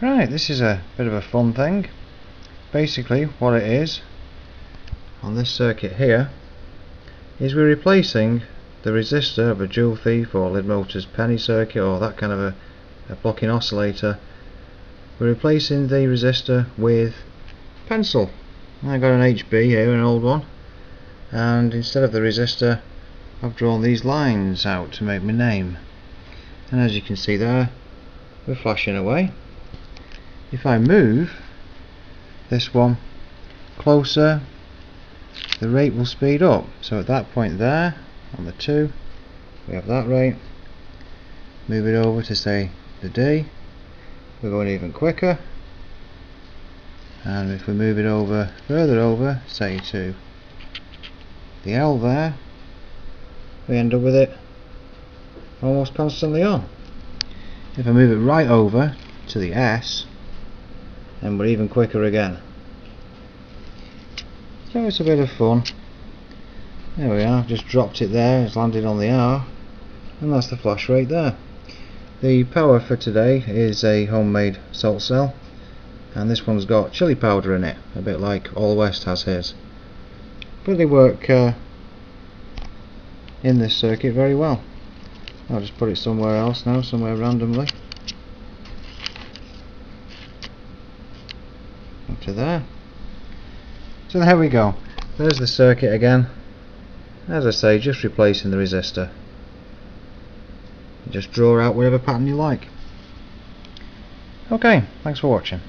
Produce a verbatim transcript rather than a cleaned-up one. Right, this is a bit of a fun thing. Basically what it is on this circuit here is we're replacing the resistor of a Joule Thief or Leadmotor's penny circuit or that kind of a, a blocking oscillator. We're replacing the resistor with pencil. I got an H B here, an old one, and instead of the resistor I've drawn these lines out to make my name, and as you can see there, we're flashing away. If I move this one closer, the rate will speed up. So at that point there on the two we have that rate. Move it over to say the D, we're going even quicker, and if we move it over further over, say to the L there, we end up with it almost constantly on. If I move it right over to the S, and we're even quicker again. So it's a bit of fun. There we are, just dropped it there, it's landed on the R, and that's the flash rate there. The power for today is a homemade salt cell, and this one's got chili powder in it, a bit like All West has his. But they work uh, in this circuit very well. I'll just put it somewhere else now, somewhere randomly. Up to there. So there we go. There's the circuit again. As I say, just replacing the resistor. Just draw out whatever pattern you like. Okay, thanks for watching.